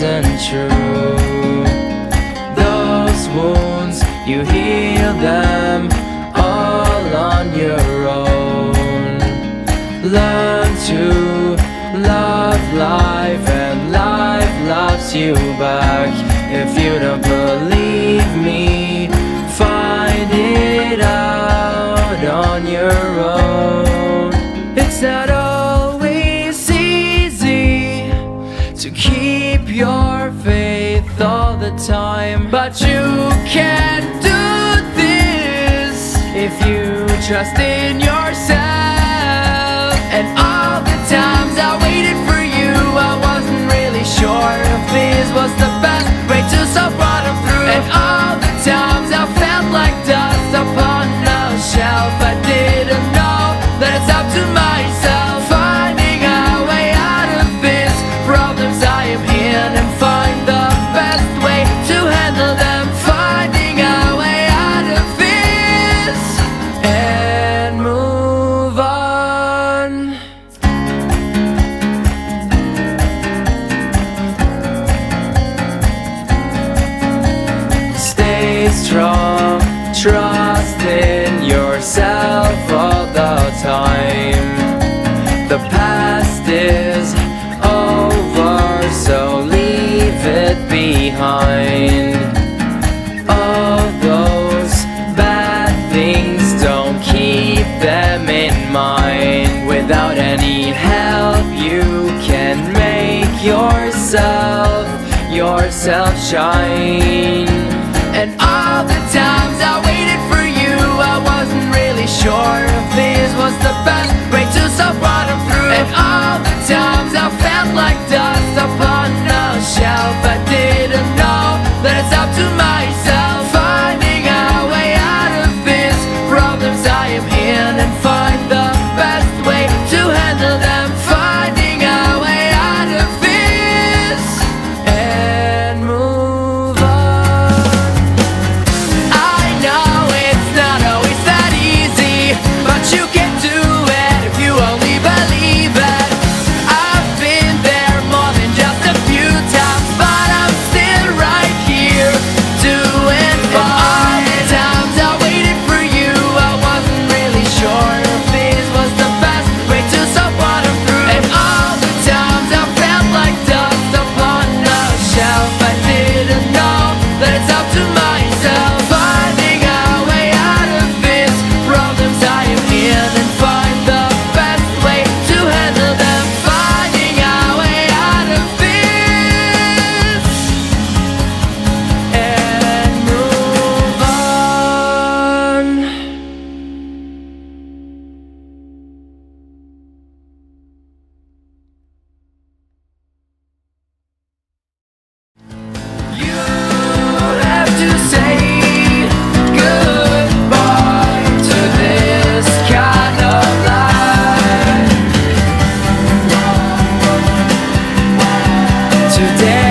isn't true. Those wounds, you heal them all on your own. Learn to love life, and life loves you back. If you don't believe me, find it out on your own. It's not always easy to keep your faith all the time, but you can do this if you trust in yourself. And all the times I waited for you, I wasn't really sure if this was the best way to so brought them through. And all the times I felt like dust upon a shelf, I didn't know that it's up to myself. Finding a way out of this problems I am in, and find the best way to handle them. Finding a way out of this and move on. Stay strong, trust in yourself all the time. The past is over, so leave it behind. All those bad things, don't keep them in mind. Without any help, you can make yourself shine. And all the times I waited for you, I wasn't really sure if this was the best way to so brought them through. And all the times I felt like dust upon a shelf, I didn't know that it's up to myself. Finding a way out of these problems I am in, and find the best way to handle them. Finding a way out of this and move on. I know it's not always that easy, but you can do it if you only believe it. I've been there more than just a few times, but I'm still right here doing fine. All the times I waited for you, I wasn't really sure if this was the best way to so what I'm through. And all the times I felt like dust upon a shelf, I didn't know that it's up to myself. Finding a way out of this problems I am in, and find the best way to handle them. Finding a way out of this and move on. You have to say goodbye to this kind of life today.